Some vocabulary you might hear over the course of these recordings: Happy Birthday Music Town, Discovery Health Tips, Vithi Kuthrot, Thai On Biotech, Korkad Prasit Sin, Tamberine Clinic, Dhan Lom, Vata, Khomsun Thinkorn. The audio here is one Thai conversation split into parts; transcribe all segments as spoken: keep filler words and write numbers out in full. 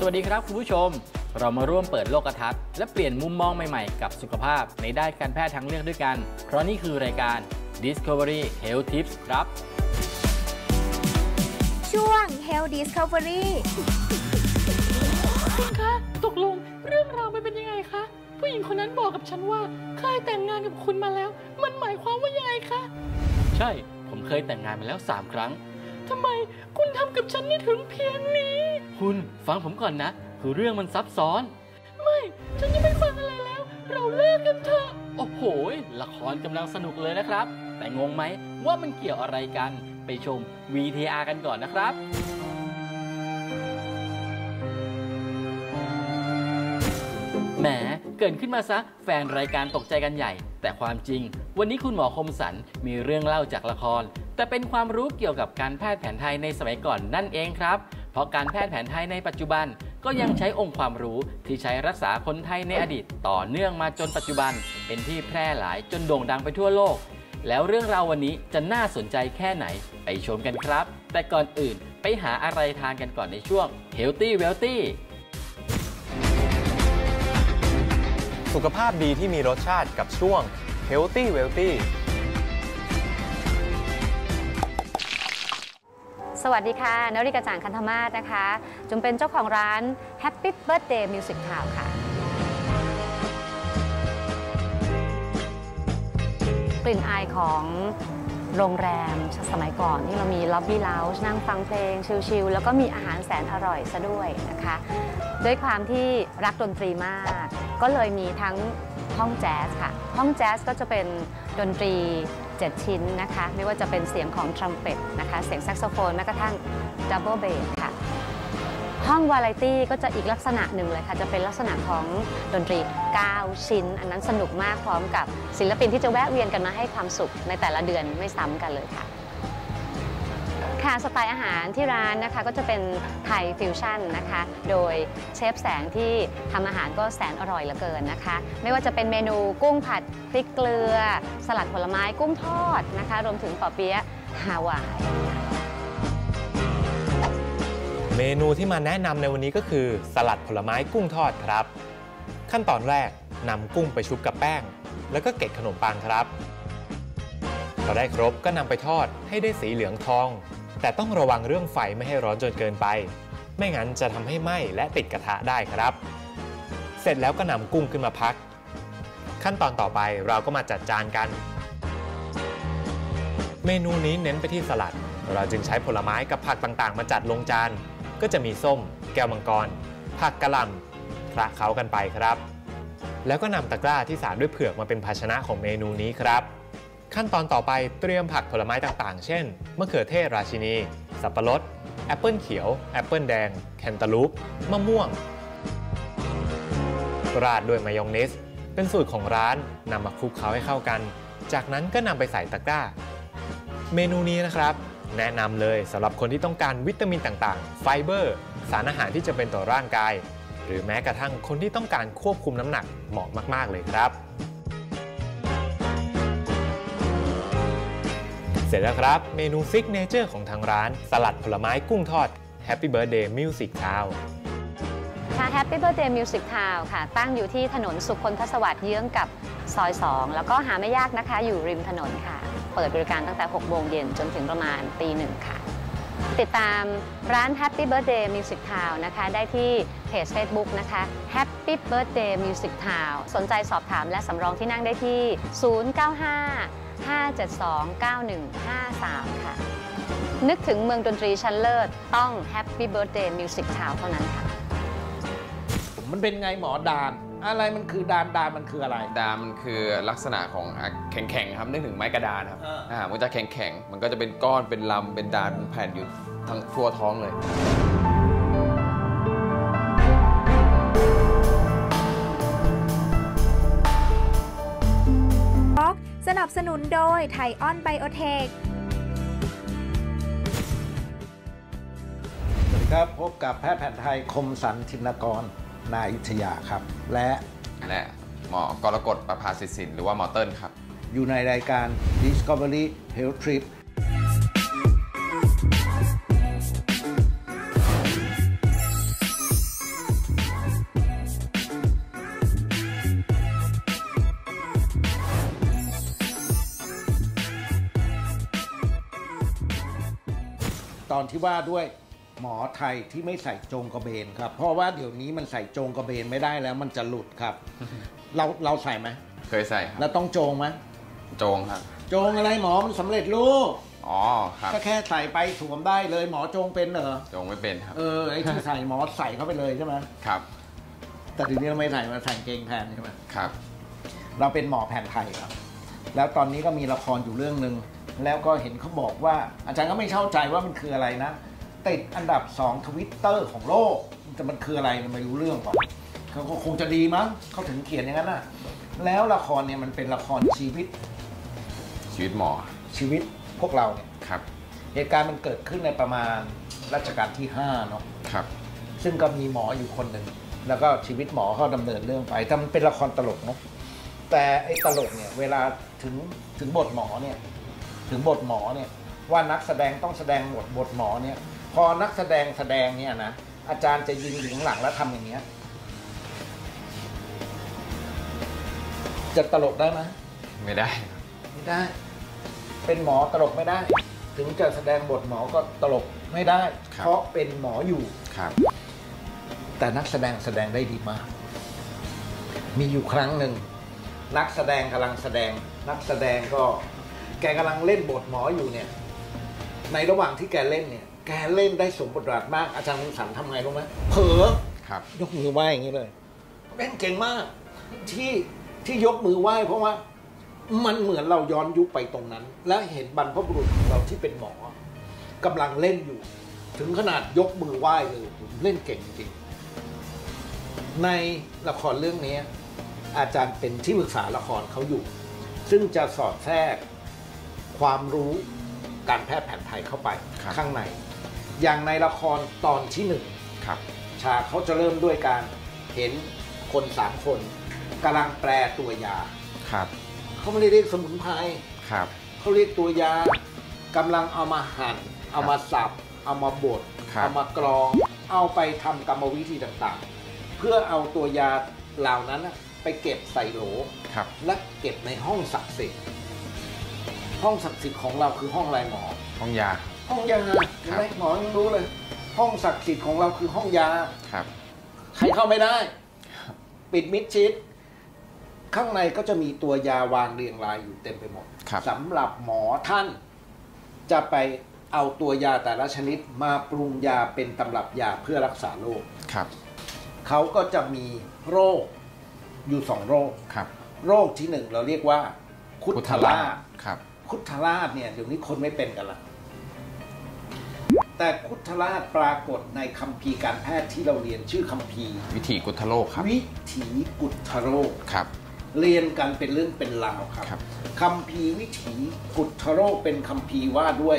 สวัสดีครับคุณผู้ชมเรามาร่วมเปิดโลกทัศน์และเปลี่ยนมุมมองใหม่ๆกับสุขภาพในด้านการแพทย์ทางเลือกด้วยกันเพราะนี่คือรายการ Discovery Health Tips ครับช่วง Health Discovery คุณคะตกลงเรื่องราวมันเป็นยังไงคะผู้หญิงคนนั้นบอกกับฉันว่าเคยแต่งงานกับคุณมาแล้วมันหมายความว่ายังไงคะใช่ผมเคยแต่งงานมาแล้วสามครั้งทำไมคุณทำกับฉันได้ถึงเพียงนี้คุณฟังผมก่อนนะคือเรื่องมันซับซ้อนไม่ฉันจะไม่ฟังอะไรแล้วเราเลิกกันเถอะโอ้โหละครกำลังสนุกเลยนะครับแต่งงไหมว่ามันเกี่ยวอะไรกันไปชม วี ที อาร์ กันก่อนนะครับแหมเกิดขึ้นมาซะแฟนรายการตกใจกันใหญ่แต่ความจริงวันนี้คุณหมอคมสันมีเรื่องเล่าจากละครแต่เป็นความรู้เกี่ยวกับการแพทย์แผนไทยในสมัยก่อนนั่นเองครับเพราะการแพทย์แผนไทยในปัจจุบันก็ยังใช้องค์ความรู้ที่ใช้รักษาคนไทยในอดีตต่อเนื่องมาจนปัจจุบันเป็นที่แพร่หลายจนโด่งดังไปทั่วโลกแล้วเรื่องราววันนี้จะน่าสนใจแค่ไหนไปชมกันครับแต่ก่อนอื่นไปหาอะไรทานกันก่อนในช่วง Healthy Wealthy สุขภาพดีที่มีรสชาติกับช่วง Healthy Wealthyสวัสดีค่ะนฤกาจ่างคันธมาศนะคะจุ๋มเป็นเจ้าของร้าน Happy Birthday Music Town ค่ะกลิ่นอายของโรงแรมสมัยก่อนที่เรามีล็อบบี้เลาจ์นั่งฟังเพลงชิลๆแล้วก็มีอาหารแสนอร่อยซะด้วยนะคะด้วยความที่รักดนตรีมากก็เลยมีทั้งห้องแจ๊สค่ะห้องแจ๊สก็จะเป็นดนตรีเจ็ดชิ้นนะคะไม่ว่าจะเป็นเสียงของทรัมเป็ตนะคะเสียงแซกโซโฟนแม้กระทั่งดับเบิลเบสค่ะห้องวาไรตี้ก็จะอีกลักษณะหนึ่งเลยค่ะจะเป็นลักษณะของดนตรีเก้าชิ้นอันนั้นสนุกมากพร้อมกับศิลปินที่จะแวะเวียนกันมาให้ความสุขในแต่ละเดือนไม่ซ้ำกันเลยค่ะค่ะสไตล์อาหารที่ร้านนะคะก็จะเป็นไทยฟิวชั่นนะคะโดยเชฟแสงที่ทำอาหารก็แสนอร่อยเหลือเกินนะคะไม่ว่าจะเป็นเมนูกุ้งผัดพริกเกลือสลัดผลไม้กุ้งทอดนะคะรวมถึงปอเปี๊ยะฮาวายเมนูที่มาแนะนำในวันนี้ก็คือสลัดผลไม้กุ้งทอดครับขั้นตอนแรกนำกุ้งไปชุบกับแป้งแล้วก็เกล็ดขนมปังครับพอได้ครบก็นำไปทอดให้ได้สีเหลืองทองแต่ต้องระวังเรื่องไฟไม่ให้ร้อนจนเกินไปไม่งั้นจะทำให้ไหม้และติดกระทะได้ครับเสร็จแล้วก็นำกุ้งขึ้นมาพักขั้นตอนต่อไปเราก็มาจัดจานกันเมนูนี้เน้นไปที่สลัดเราจึงใช้ผลไม้กับผักต่างๆมาจัดลงจานก็จะมีส้มแก้วมังกรผักกะหล่ำคละเคล้ากันไปครับแล้วก็นำตะกร้าที่สานด้วยเผือกมาเป็นภาชนะของเมนูนี้ครับขั้นตอนต่อไปเตรียมผักผลไม้ต่างๆเช่นมะเขือเทศราชินีสับปะรดแอปเปิลเขียวแอปเปิลแดงแคนตาลูปมะม่วงราดด้วยมายองเนสเป็นสูตรของร้านนำมาคลุกเคล้าให้เข้ากันจากนั้นก็นำไปใส่ตะกร้าเมนูนี้นะครับแนะนำเลยสำหรับคนที่ต้องการวิตามินต่างๆไฟเบอร์สารอาหารที่จะเป็นต่อร่างกายหรือแม้กระทั่งคนที่ต้องการควบคุมน้ำหนักเหมาะมากๆเลยครับเสร็จแล้วครับเมนูซิกเนเจอร์ของทางร้านสลัดผลไม้กุ้งทอด Happy Birthday Music Town ค่ะ Happy Birthday Music Town ค่ะตั้งอยู่ที่ถนนสุคนทสวัสดิ์เยื้องกับซอยสองแล้วก็หาไม่ยากนะคะอยู่ริมถนนค่ะเปิดบริการตั้งแต่หกโมงเย็นจนถึงประมาณตีหนึ่งค่ะติดตามร้าน Happy Birthday Music Town นะคะได้ที่เพจ Facebook นะคะ Happy Birthday Music Town สนใจสอบถามและสำรองที่นั่งได้ที่ศูนย์ เก้า ห้า ห้า เจ็ด สอง เก้า หนึ่ง ห้า สาม ค่ะนึกถึงเมืองดนตรีชั้นเลิศต้อง Happy Birthday Music Town เท่านั้นค่ะมันเป็นไงหมอดานอะไรมันคือดานดานมันคืออะไรดานมันคือลักษณะของแข็งๆครับนึกถึงไม้กระดานครับอ่ามันจะแข็งๆมันก็จะเป็นก้อนเป็นลำเป็นดานเป็นแผ่นอยู่ทั้งทั่วท้องเลยสนับสนุนโดยไทยออนไบโอเทคสวัสดีครับพบกับแพทย์แผนไทยคมสันทินกรนาอิทยาครับและและหมอกรกฎประภาสิทธิ์สินหรือว่าหมอเติ้ลครับอยู่ในรายการ Discovery Health Trip ตอนที่ว่าด้วยหมอไทยที่ไม่ใส่โจงกระเบนครับเพราะว่าเดี๋ยวนี้มันใส่โจงกระเบนไม่ได้แล้วมันจะหลุดครับ เราเราใส่ไหมเคยใส่แล้วต้องโจงไหมโจงครับโจงอะไรหมอมันสำเร็จรูปอ๋อครับก็แค่ใส่ไปสวมได้เลยหมอโจงเป็นเหรอโจงไม่เป็นครับเออไอ้ที่ใส่หมอใส่เข้าไปเลยใช่ไหมครับแต่ทีนี้เราไม่ใส่มาใส่เกงแทนใช่ไหมครับเราเป็นหมอแผนไทยครับแล้วตอนนี้ก็มีละครอยู่เรื่องหนึ่งแล้วก็เห็นเขาบอกว่าอาจารย์ก็ไม่เข้าใจว่ามันคืออะไรนะติดอันดับสองทวิตเตอร์ของโลกแต่มันคืออะไรไม่รู้เรื่องก่อนเขาคงจะดีมั้งเขาถึงเขียนอย่างนั้นนะแล้วละครเนี่ยมันเป็นละครชีวิตชีวิตหมอชีวิตพวกเราเนี่ยครับเหตุการณ์มันเกิดขึ้นในประมาณรัชกาลที่ห้าเนาะครับซึ่งก็มีหมออยู่คนหนึ่งแล้วก็ชีวิตหมอเขาดำเนินเรื่องไปแต่มันเป็นละครตลกเนาะแต่ไอ้ตลกเนี่ยเวลาถึงถึงบทหมอเนี่ยถึงบทหมอเนี่ยว่านักแสดงต้องแสดงบทบทหมอเนี่ยพอนักแสดงแสดงเนี่ยนะอาจารย์จะยืนอยู่ข้างหลังแล้วทำอย่างเนี้ยจะตลกได้ไหมไม่ได้ไม่ได้เป็นหมอตลกไม่ได้ถึงจะแสดงบทหมอก็ตลกไม่ได้เพราะเป็นหมออยู่ครับแต่นักแสดงแสดงได้ดีมากมีอยู่ครั้งหนึ่งนักแสดงกำลังแสดงนักแสดงก็แกกำลังเล่นบทหมออยู่เนี่ยในระหว่างที่แกเล่นเนี่ยแกเล่นได้สมบทบาทมากอาจารย์สันทำไงรู้ไหมเผลอยกมือไหว้อย่างนี้เลยเล่นเก่งมากที่ที่ยกมือไหว้เพราะว่ามันเหมือนเราย้อนยุคไปตรงนั้นและเห็นบรรพบุรุษของเราที่เป็นหมอกำลังเล่นอยู่ถึงขนาดยกมือไหว้เลยเล่นเก่งจริงในละครเรื่องนี้อาจารย์เป็นที่ปรึกษาละครเขาอยู่ซึ่งจะสอดแทรกความรู้การแพทย์แผนไทยเข้าไปข้างในอย่างในละครตอนที่หนึ่งฉากเขาจะเริ่มด้วยการเห็นคนสามคนกำลังแปลตัวยาเขาไม่ได้เรียกสมุนไพรเขาเรียกตัวยากำลังเอามาหั่นเอามาสับเอามาบดเอามากรองเอาไปทำกรรมวิธีต่างๆเพื่อเอาตัวยาเหล่านั้นไปเก็บใส่โหลและเก็บในห้องศักดิ์สิทธิ์ห้องศักดิ์สิทธิ์ของเราคือห้องอะไรหมอห้องยาห้องยาอะไรหมอยังรู้เลยห้องศักดิ์สิทธิ์ของเราคือห้องยาครับใครเข้าไม่ได้ปิดมิดชิดข้างในก็จะมีตัวยาวางเรียงรายอยู่เต็มไปหมดสำหรับหมอท่านจะไปเอาตัวยาแต่ละชนิดมาปรุงยาเป็นตำรับยาเพื่อรักษาโรคครับเขาก็จะมีโรคอยู่สองโรคครับโรคที่หนึ่งเราเรียกว่าคุทธราชครับคุทธราชเนี่ยเดี๋ยวนี้คนไม่เป็นกันละแต่คุทธราชปรากฏในคัมภีร์การแพทย์ที่เราเรียนชื่อคัมภีร์วิถีกุทธโรคครับวิถีกุทธโรคครับเรียนกันเป็นเรื่องเป็นราวครับคัมภีร์วิถีกุทธโรคเป็นคัมภีร์ว่าด้วย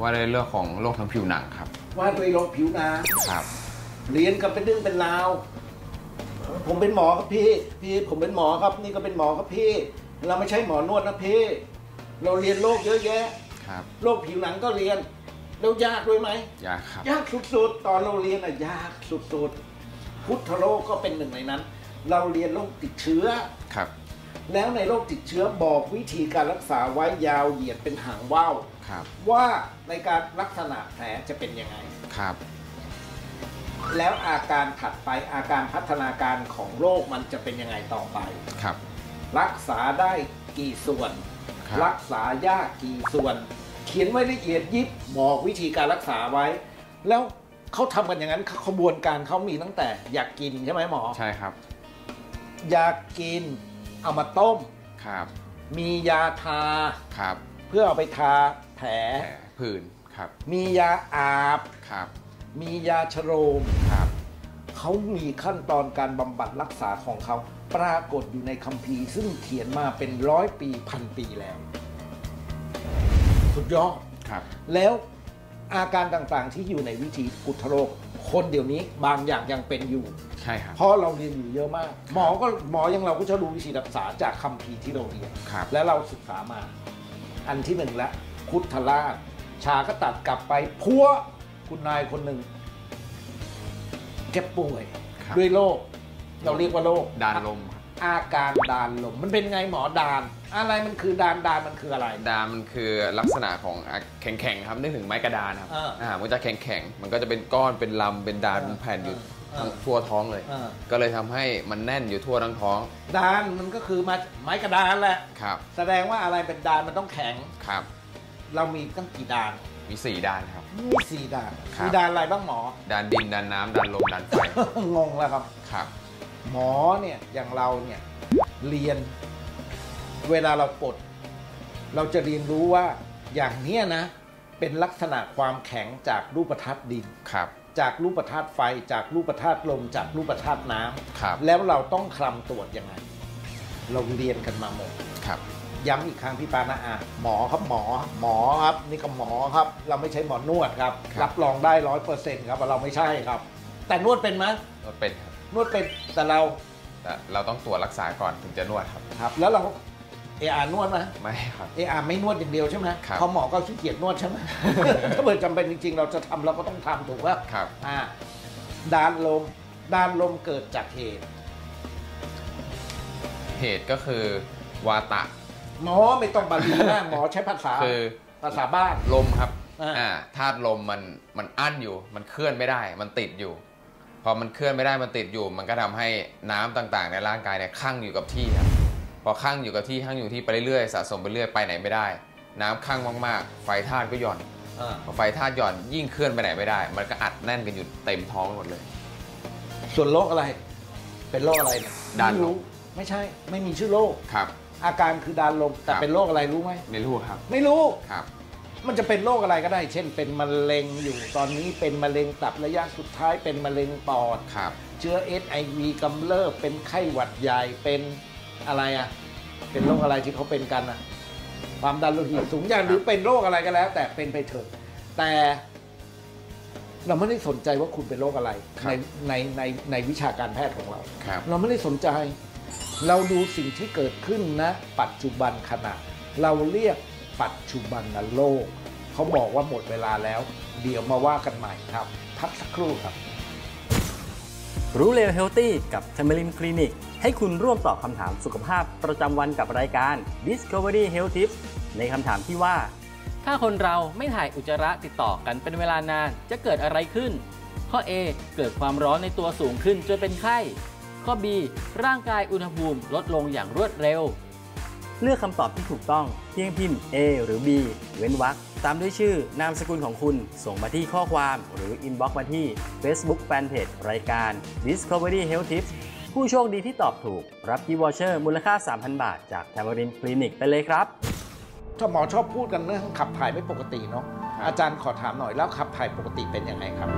ว่าด้วยเรื่องของโรคทางผิวหนังครับว่าด้วยโรคผิวหนังครับเรียนกันเป็นเรื่องเป็นราวผมเป็นหมอครับพี่พี่ผมเป็นหมอครับนี่ก็เป็นหมอครับพี่เราไม่ใช่หมอนวดนะพี่เราเรียนโรคเยอะแยะโรคผิวหนังก็เรียนแล้วยากด้วยไหมยากครับยากสุดๆตอนเราเรียนอะยากสุดๆพุทธโรคก็เป็นหนึ่งในนั้นเราเรียนโรคติดเชื้อครับแล้วในโรคติดเชื้อบอกวิธีการรักษาไว้ยาวเหยียดเป็นหางว่าวครับว่าในการลักษณะแผลจะเป็นยังไงครับแล้วอาการถัดไปอาการพัฒนาการของโรคมันจะเป็นยังไงต่อไปครับรักษาได้กี่ส่วนรักษายากกี่ส่วนเขียนไว้ละเอียดยิบบอกวิธีการรักษาไว้แล้วเขาทำกันอย่างนั้นขบวนการเขามีตั้งแต่อยากกินใช่ไหมหมอใช่ครับอยากกินเอามาต้มครับมียาทาครับเพื่อเอาไปทาแผลผื่นครับมียาอาบครับมียาชโรมครับเขามีขั้นตอนการบำบัดรักษาของเขาปรากฏอยู่ในคัมภีร์ซึ่งเขียนมาเป็นร้อยปีพันปีแล้วสุดยอดครับแล้วอาการต่างๆที่อยู่ในวิถีกุทธโรคคนเดี๋ยวนี้บางอย่างยังเป็นอยู่ใช่ครับเพราะเราเรียนอยู่เยอะมากหมอก็หมออย่างเราก็จะดูวิธีรักษาจากคัมภีร์ที่เราเรียนและเราศึกษามาอันที่หนึ่งละคุทธราชชาก็ตัดกลับไปพัวคุณนายคนหนึ่งแกป่วยด้วยโรคเราเรียกว่าโรคดานลมอาการดานลมมันเป็นไงหมอดาน อะไรมันคือดานดานมันคืออะไรดานมันคือลักษณะของแข็งๆครับนึกถึงไม้กระดานครับอ่ามันจะแข็งๆมันก็จะเป็นก้อนเป็นลำเป็นดานเป็นแผ่นอยู่ทั่วท้องเลยก็เลยทำให้มันแน่นอยู่ทั่วทั้งท้องดานมันก็คือมาไม้กระดานแหละครับแสดงว่าอะไรเป็นดานมันต้องแข็งครับเรามีตั้งกี่ดานมีสี่ดานครับมีสี่ดานมีดานอะไรบ้างหมอดานดินดานน้ำดานลมดานไฟงงแล้วครับครับหมอเนี่ยอย่างเราเนี่ยเรียนเวลาเราปลดเราจะเรียนรู้ว่าอย่างเนี้ยนะเป็นลักษณะความแข็งจากรูปธาตุดินครับจากรูปธาตุไฟจากรูปธาตุลมจากรูปธาตุน้ำครับแล้วเราต้องคลำตรวจยังไงเราเรียนกันมาหมดครับย้ำอีกครั้งพี่ปานะอ่ะหมอครับหมอหมอครับนี่ก็หมอครับเราไม่ใช่หมอนวดครับรับรองได้ร้อยเปอร์เซ็นต์ครับว่าเราไม่ใช่ครับแต่นวดเป็นไหมนวดเป็นครับนวดเป็นแต่เราแต่เราต้องตรวจรักษาก่อนถึงจะนวดครับครับแล้วเราเออานวดไหมไม่ครับเออไม่นวดอย่างเดียวใช่ไหมพอหมอก็ขี้เกียจนวดใช่ไหมถ้าเกิดจำเป็นจริงๆเราจะทำเราก็ต้องทำถูกป่ะครับอ่าดานลมดานลมเกิดจากเหตุเหตุก็คือวาตะหมอไม่ต้องบาลีนะหมอใช้ภาษาคือภาษาบ้านลมครับอ่าธาตุลมมันมันอั้นอยู่มันเคลื่อนไม่ได้มันติดอยู่พอมันเคลื่อนไม่ได้มันติดอยู่มันก็ทำให้น้ำต่างๆในร่างกายเนี่ยคั่งอยู่กับที่ครับพอคั่งอยู่กับที่คั่งอยู่ที่ไปเรื่อยๆสะสมไปเรื่อยไปไหนไม่ได้น้ำคั่งมากๆไฟธาตุก็หย่อนพอไฟธาตุหย่อนยิ่งเคลื่อนไปไหนไม่ได้มันก็อัดแน่นกันอยู่เต็มท้องหมดเลยส่วนโรคอะไรเป็นโรคอะไรดานลมไม่ใช่ไม่มีชื่อโรคครับอาการคือดานลมแต่เป็นโรคอะไรรู้ไหมไม่รู้ครับไม่รู้ครับมันจะเป็นโรคอะไรก็ได้เช่นเป็นมะเร็งอยู่ตอนนี้เป็นมะเร็งตับระยะสุดท้ายเป็นมะเร็งปอดครับเชื้อ เอช ไอ วี กำเริบเป็นไข้หวัดใหญ่เป็นอะไรอ่ะเป็นโรคอะไรที่เขาเป็นกันอ่ะความดันโลหิตสูงอย่างหรือเป็นโรคอะไรก็แล้วแต่เป็นไปเถอะแต่เราไม่ได้สนใจว่าคุณเป็นโรคอะไรในในในในวิชาการแพทย์ของเราเราไม่ได้สนใจเราดูสิ่งที่เกิดขึ้นนะปัจจุบันขณะเราเรียกปัจจุบันโลกเขาบอกว่าหมดเวลาแล้วเดี๋ยวมาว่ากันใหม่ครับพักสักครู่ครับรู้เร็วเฮลตี้กับแฟมิลี่คลินิกให้คุณร่วมตอบคำถามสุขภาพประจำวันกับรายการ Discovery Health Tips ในคำถามที่ว่าถ้าคนเราไม่ถ่ายอุจจาระติดต่อกันเป็นเวลานานจะเกิดอะไรขึ้นข้อ A เกิดความร้อนในตัวสูงขึ้นจนเป็นไข้ข้อ B ร่างกายอุณหภูมิลดลงอย่างรวดเร็วเลือกคำตอบที่ถูกต้องเพียงพิมพ์ A หรือ B เว้นวรรคตามด้วยชื่อนามสกุลของคุณส่งมาที่ข้อความหรืออินบ็อกซ์มาที่ Facebook Fanpage รายการ Discovery Health Tips ผู้โชคดีที่ตอบถูกรับกิฟต์วอเชอร์มูลค่า สามพัน บาทจากแทมเบอรินคลินิกไปเลยครับถ้าหมอชอบพูดกันเรื่องขับถ่ายไม่ปกติเนาะอาจารย์ขอถามหน่อยแล้วขับถ่ายปกติเป็นยังไงครับ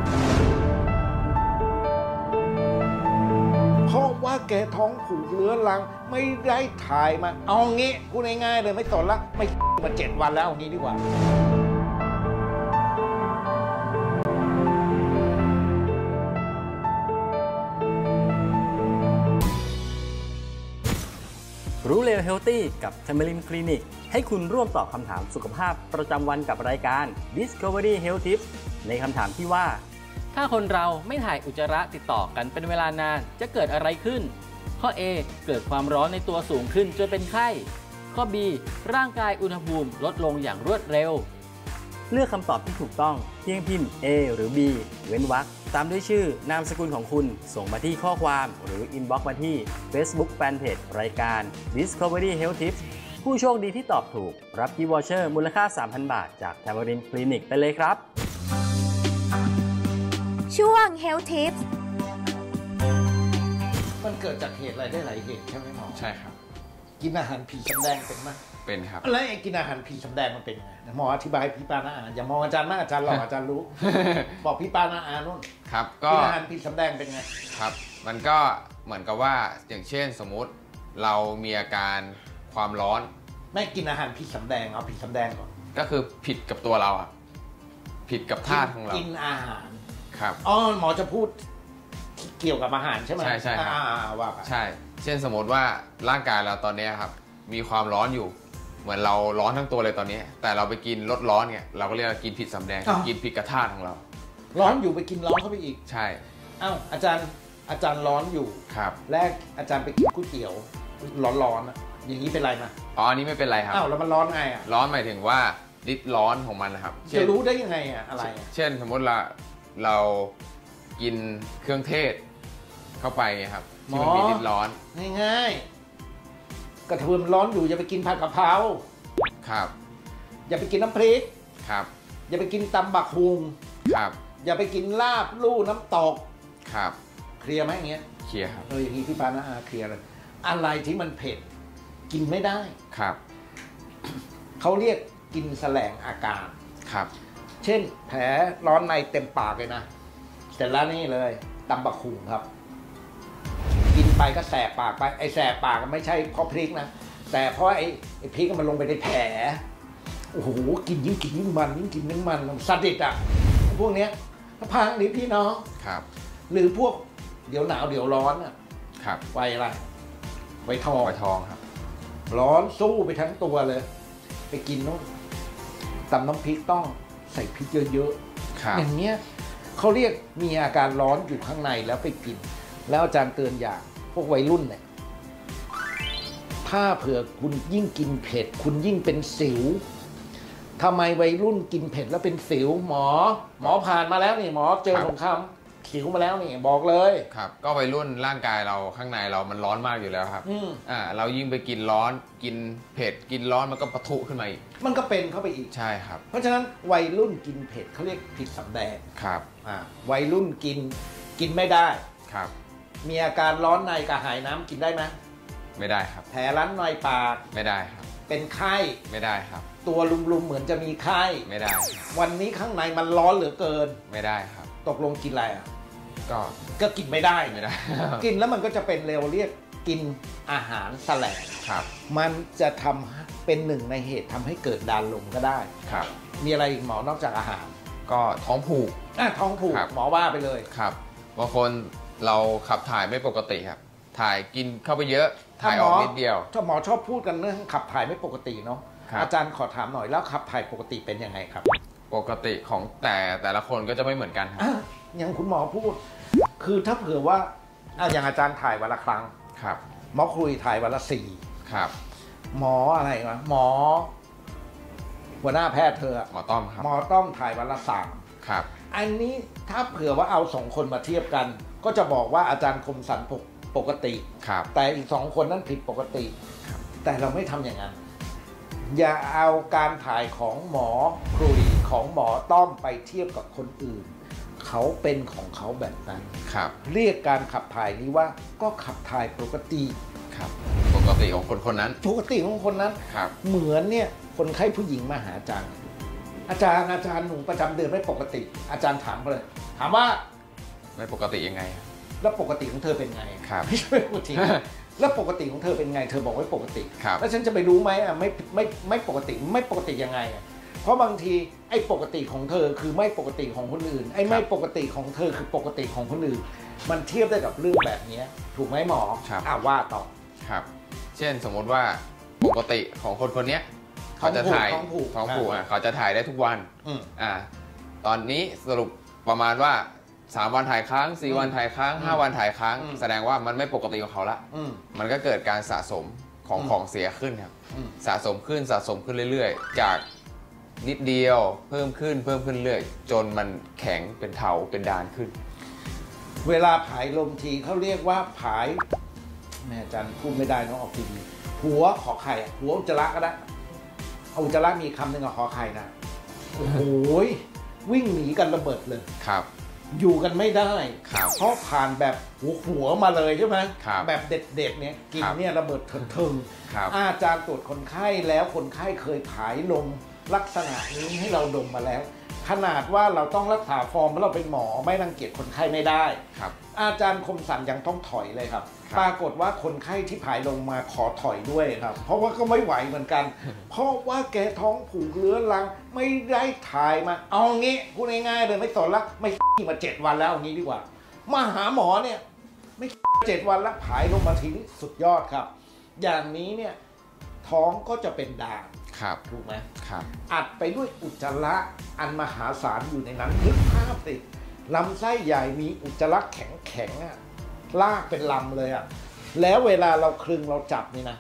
เพราะว่าแกท้องผูกเรื้อรังไม่ได้ถ่ายมาเอางี้พูดง่ายๆเลยไม่สนละไม่มาเจ็ดวันแล้วเอางี้ดีกว่ารู้เร็วเฮลตี้กับแฟมิลี่คลินิกให้คุณร่วมตอบคำถามสุขภาพประจำวันกับรายการ Discovery Health Tips ในคำถามที่ว่าถ้าคนเราไม่ถ่ายอุจจาระติดต่อกันเป็นเวลานานจะเกิดอะไรขึ้นข้อ A เกิดความร้อนในตัวสูงขึ้นจนเป็นไข้ข้อ B ร่างกายอุณหภูมิลดลงอย่างรวดเร็วเลือกคำตอบที่ถูกต้องเพียงพิมพ์ A หรือ B เว้นวรรคตามด้วยชื่อนามสกุลของคุณส่งมาที่ข้อความหรืออินบ็อกซ์มาที่ Facebook Fanpage รายการ Discovery Health Tips ผู้โชคดีที่ตอบถูกรับกิฟต์วอเชอร์มูลค่า สามพัน บาทจากแทมเบอรินคลินิกไปเลยครับช่วง Health Tips มันเกิดจากเหตุอะไรได้หลายเหตุใช่ไหมหมอใช่ครับกินอาหารผีจำแดงเป็นไหมเป็นครับแล้วไอ้กินอาหารผีจำแดงมันเป็นไงหมออธิบายพี่ปานาอาอย่ามองอาจารย์มากอาจารย์หลอกอาจารย์รู้บอกพี่ปานาอานู่นครับก็กินอาหารผีจำแดงเป็นไงครับมันก็เหมือนกับว่าอย่างเช่นสมมุติเรามีอาการความร้อนไม่กินอาหารผีจำแดงเอาผีจำแดงก่อนก็คือผิดกับตัวเราอ่ะผิดกับธาตุของเรากินอาหารอ๋อหมอจะพูดเกี่ยวกับอาหารใช่ไหมใช่ใช่ครับว่าใช่เช่นสมมติว่าร่างกายเราตอนนี้ครับมีความร้อนอยู่เหมือนเราร้อนทั้งตัวเลยตอนนี้แต่เราไปกินลดร้อนเนี่ยเราก็เรียกว่ากินผิดสำแดงกินผิดกระทาของเราร้อนอยู่ไปกินร้อนเข้าไปอีกใช่อ้าวอาจารย์อาจารย์ร้อนอยู่ครับแรกอาจารย์ไปกินก๋วยเตี๋ยวร้อนๆ อย่างนี้เป็นไรมาอ๋ออันนี้ไม่เป็นไรครับอ้าวแล้วมันร้อนไงอ่ะร้อนหมายถึงว่าฤทธิ์ร้อนของมันนะครับจะรู้ได้ยังไงอ่ะอะไรเช่นสมมติเราเรากินเครื่องเทศเข้าไปครับที่มันมีฤทธิ์ร้อนง่ายๆกระเทียมร้อนอยู่อย่าไปกินผัดกะเพราครับอย่าไปกินน้ำพริกครับอย่าไปกินตำบักฮุงครับอย่าไปกินลาบลู่น้ำตกครับเคลียร์ไหมอย่างเงี้ยเคลียร์ครับเอออย่างนี้พี่ปานะอาเคลียร์เลยอะไรที่มันเผ็ดกินไม่ได้ครับ เขาเรียกกินแสลงอาการครับเช่นแผลร้อนในเต็มปากเลยนะเสร็จแล้วนี่เลยตำบักหุ่งครับกินไปก็แสบปากไปไอแสบปากไม่ใช่เพราะพริกนะแต่เพราะไอไอพริกมันลงไปในแผลโอ้โหกินยิ่งกินยิ่งมันยิ่งกินยิ่งมันสัตว์เด็ดอ่ะพวกเนี้ยพังหรือพี่น้องครับหรือพวกเดี๋ยวหนาวเดี๋ยวร้อนอ่ะครับไวอะไรไวทองไวทองครับร้อนสู้ไปทั้งตัวเลยไปกินต้องตำน้ำพริกต้องใส่พริกเยอะๆอย่างเนี้ยเขาเรียกมีอาการร้อนอยู่ข้างในแล้วไปกินแล้วอาจารย์เตือนอย่างพวกวัยรุ่นเนี่ยถ้าเผื่อคุณยิ่งกินเผ็ดคุณยิ่งเป็นสิวทำไมวัยรุ่นกินเผ็ดแล้วเป็นสิวหมอหมอผ่านมาแล้วนี่หมอเจอสงครามสิวมาแล้วนี่บอกเลยครับก็วัยรุ่นร่างกายเราข้างในเรามันร้อนมากอยู่แล้วครับอ่าเรายิ่งไปกินร้อนกินเผ็ดกินร้อนมันก็ปะทุขึ้นมาอีกมันก็เป็นเข้าไปอีกใช่ครับเพราะฉะนั้นวัยรุ่นกินเผ็ดเขาเรียกผิดสำแดงครับอ่าวัยรุ่นกินกินไม่ได้ครับมีอาการร้อนในกระหายน้ำกินได้ไหมไม่ได้ครับแผลร้อนในปากไม่ได้ครับเป็นไข้ไม่ได้ครับตัวลุมๆเหมือนจะมีไข้ไม่ได้วันนี้ข้างในมันร้อนเหลือเกินไม่ได้ครับตกลงกินอะไรอ่ะก็ก็กินไม่ได้ไม่ได้กินแล้วมันก็จะเป็นเร็วเรียกกินอาหารแสลงครับมันจะทำเป็นหนึ่งในเหตุทำให้เกิดดานลมก็ได้ครับมีอะไรอีกหมอนอกจากอาหารก็ท้องผูกอ่ะท้องผูกหมอว่าไปเลยครับบางคนเราขับถ่ายไม่ปกติครับถ่ายกินเข้าไปเยอะถ่ายออกนิดเดียวถ้าหมอชอบพูดกันเรื่องขับถ่ายไม่ปกติเนาะอาจารย์ขอถามหน่อยแล้วขับถ่ายปกติเป็นยังไงครับปกติของแต่แต่ละคนก็จะไม่เหมือนกันครับอย่างคุณหมอพูดคือถ้าเผื่อว่าอย่างอาจารย์ถ่ายวันละครั้งครับหมอคุยถ่ายวันละสี่ครับหมออะไรนะหมอหัวหน้าแพทย์เธอหมอต้อมครับหมอต้อมถ่ายวันละสามครับอันนี้ถ้าเผื่อว่าเอาสองคนมาเทียบกันก็จะบอกว่าอาจารย์คมสันปกติครับแต่อีกสองคนนั้นผิดปกติแต่เราไม่ทำอย่างนั้นอย่าเอาการถ่ายของหมอครุยของหมอต้อมไปเทียบกับคนอื่นเขาเป็นของเขาแบบนั้นครับเรียกการขับถ่ายนี้ว่าก็ขับถ่ายปกติครับปกติของคนคนนั้นปกติของคนนั้นครับเหมือนเนี่ยคนไข้ผู้หญิงมาหาอาจารย์อาจารย์อาจารย์หนูประจำเดือนไม่ปกติอาจารย์ถามเลยถามว่าไม่ปกติยังไงแล้วปกติของเธอเป็นไงครับไม่ปกติแล้วปกติของเธอเป็นไงเธอบอกว่าปกติแล้วฉันจะไปรู้ไหมอ่ะไม่ไม่ไม่ปกติไม่ปกติยังไงเพราะบางทีไอ้ปกติของเธอคือไม่ปกติของคนอื่นไอ้ไม่ปกติของเธอคือปกติของคนอื่นมันเทียบได้กับเรื่องแบบนี้ถูกไหมหมออ่าว่าต่อครับเช่นสมมติว่าปกติของคนคนนี้เขาจะถ่ายท้องผูกท้องผูกอ่ะเขาจะถ่ายได้ทุกวันอ่าตอนนี้สรุปประมาณว่าสามวันถ่ายครั้งสี่วันถ่ายครั้งห้าวันถ่ายครั้งแสดงว่ามันไม่ปกติของเขาละมันก็เกิดการสะสมของของเสียขึ้นครับสะสมขึ้นสะสมขึ้นเรื่อยๆจากนิดเดียวเพิ่มขึ้นเพิ่มขึ้นเรื่อยจนมันแข็งเป็นเถาเป็นดานขึ้นเวลาผายลมทีเขาเรียกว่าผายแม่อาจารย์พูดไม่ได้น้องออกทีวีหัวขอไข่หัวอุจจาระก็ได้เอาอุจจาระมีคำหนึ่งกับขอไข่นะโอ้โหวิ่งหนีกันระเบิดเลยครับอยู่กันไม่ได้เพราะผ่านแบบหัวหัวมาเลยใช่ไหมแบบเด็ดๆเนี่ยกินเนี่ยระเบิดเถิงๆอาจารย์ตรวจคนไข้แล้วคนไข้เคยผายลมลักษณะนี้ให้เราดมมาแล้วขนาดว่าเราต้องรักษาฟอร์มเพราะเราเป็นหมอไม่รังเกียจคนไข้ไม่ได้ครับอาจารย์คมสันยังต้องถอยเลยครับปรากฏว่าคนไข้ที่ผายลงมาขอถอยด้วยครับเพราะว่าก็ไม่ไหวเหมือนกันเพราะว่าแกท้องผูกเรื้อรังไม่ได้ถ่ายมาเอางี้พูดง่ายๆเลยไม่สนละไม่มาเจ็ดวันแล้วเอางี้ดีกว่ามาหาหมอเนี่ยไม่เจ็ดวันละผายลงมาทีนี้สุดยอดครับอย่างนี้เนี่ยท้องก็จะเป็นด่างครับถูกไหมครับอัดไปด้วยอุจจาระอันมหาศาลอยู่ในนั้นนึกภาพสิลำไส้ใหญ่มีอุจจาระแข็งแข็งอะลากเป็นลำเลยอะแล้วเวลาเราคลึงเราจับนี่นะ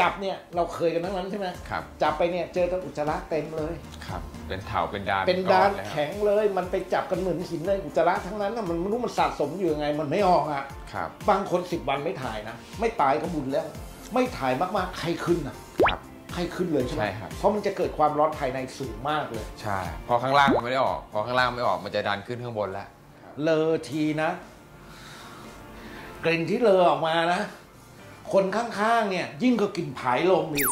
จับเนี่ยเราเคยกันทั้งนั้นใช่ไหมครับจับไปเนี่ยเจอแต่อุจจาระเต็มเลยครับเป็นเถาเป็นดานเป็นดานแข็งเลยมันไปจับกันเหมือนหินเลยอุจจาระทั้งนั้นมันไม่รู้มันสะสมอยู่ยังไงมันไม่ออกอ่ะครับบางคนสิบวันไม่ถ่ายนะไม่ตายก็บุญแล้วไม่ถ่ายมากๆไข้ขึ้นอ่ะครับไข้ขึ้นเลยใช่ไหมครับเพราะมันจะเกิดความร้อนภายในสูงมากเลยใช่พอข้างล่างมันไม่ได้ออกพอข้างล่างไม่ออกมันจะดันขึ้นข้างบนแล้วเลอทีนะกลิ่นที่เลอออกมานะคนข้างๆเนี่ยยิ่งก็กลิ่นผายลมอีก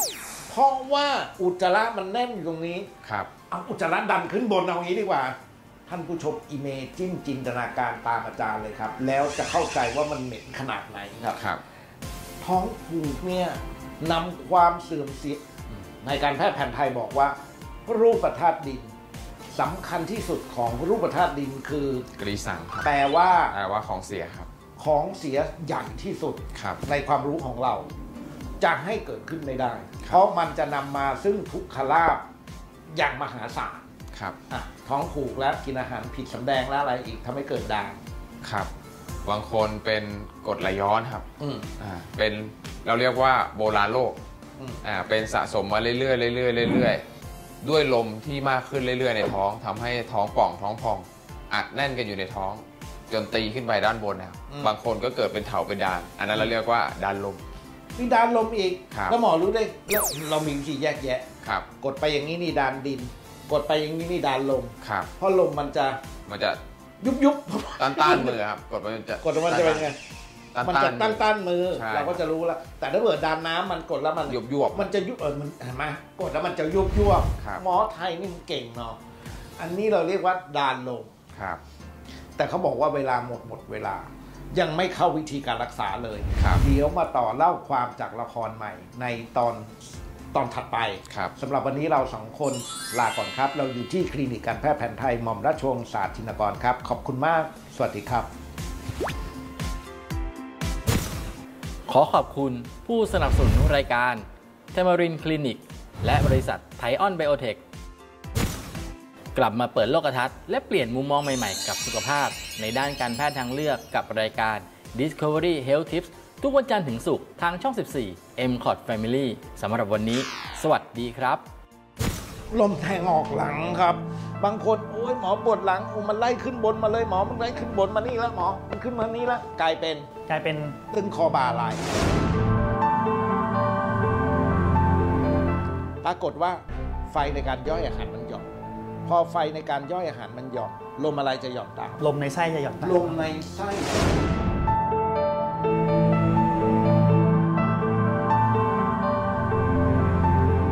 เพราะว่าอุจจาระมันแน่นอยู่ตรงนี้ครับเอาอุจจาระดันขึ้นบนเอางี้ดีกว่าท่านผู้ชมอิเมจิ้นจินตนาการตามอาจารย์เลยครับแล้วจะเข้าใจว่ามันเหม็นขนาดไหนครับครับท้องผูกเนี่ยนำความเสื่อมเสียในการแพทย์แผนไทยบอกว่ารูปธาตุดินสำคัญที่สุดของรูปธาตุดินคือกรีสังแปลว่าแปลว่าของเสียครับของเสียใหญ่ที่สุดในความรู้ของเราจะให้เกิดขึ้นไม่ได้เพราะมันจะนำมาซึ่งทุกขลาภอย่างมหาศาลครับท้องผูกแล้วกินอาหารผิดสำแดงแล้วอะไรอีกทำให้เกิดด่างครับบางคนเป็นกรดไหลย้อนครับอ่าเป็นเราเรียกว่าโบราณโรคอ่าเป็นสะสมมาเรื่อยๆเรื่อยๆเรื่อยๆด้วยลมที่มากขึ้นเรื่อยๆในท้องทำให้ท้องป่องท้องพองอัดแน่นกันอยู่ในท้องจนตีขึ้นไปด้านบนนะครับบางคนก็เกิดเป็นเถาเป็นดานอันนั้นเราเรียกว่าดานลมมีดานลมอีกแล้วหมอรู้ได้แล้วเรามีวิธีแยกแยะครับกดไปอย่างนี้นี่ดานดินกดไปอย่างนี้นี่ดานลมครับเพราะลมมันจะมันจะยุบยุบต้านต้านมือครับกดมันจะกดมันจะเป็นไงมันจะต้านต้านมือเราก็จะรู้แล้วแต่ถ้าเกิดดานน้ำมันกดแล้วมันยุบยุบมันจะยุบเออมันเห็นไหมกดแล้วมันจะยุบยุบหมอไทยนี่มันเก่งเนาะอันนี้เราเรียกว่าดานลมครับแต่เขาบอกว่าเวลาหมดหมดเวลายังไม่เข้าวิธีการรักษาเลยเดี๋ยวมาต่อเล่าความจากละครใหม่ในตอนตอนถัดไปสำหรับวันนี้เราสองคนลาก่อนครับเราอยู่ที่คลินิกการแพทย์แผนไทยหม่อมราชวงศ์ศาสตร์ชินกรครับขอบคุณมากสวัสดีครับขอขอบคุณผู้สนับสนุนรายการเทมารินคลินิกและบริษัทไทออนไบโอเทคกลับมาเปิดโลกทัศน์และเปลี่ยนมุมมองใหม่ๆกับสุขภาพในด้านการแพทย์ทางเลือกกับรายการ Discovery Health Tips ทุกวันจันทร์ถึงศุกร์ทางช่อง สิบสี่ เอ็ม คอร์ด Family สำหรับวันนี้สวัสดีครับลมแทงออกหลังครับบางคนโอ้ยหมอปวดหลังโอ้มันไล่ขึ้นบนมาเลยหมอมันไล่ขึ้นบนมานี่แล้วหมอมันขึ้นมานี่แล้วกลายเป็นกลายเป็นตึงคอบ่าไหล่ปรากฏว่าไฟในการย่อยอาหารมันหย่อนพอไฟในการย่อยอาหารมันหย่อนลมอะไรจะหย่อนตามลมในไส้จะหย่อนตามลมในไส้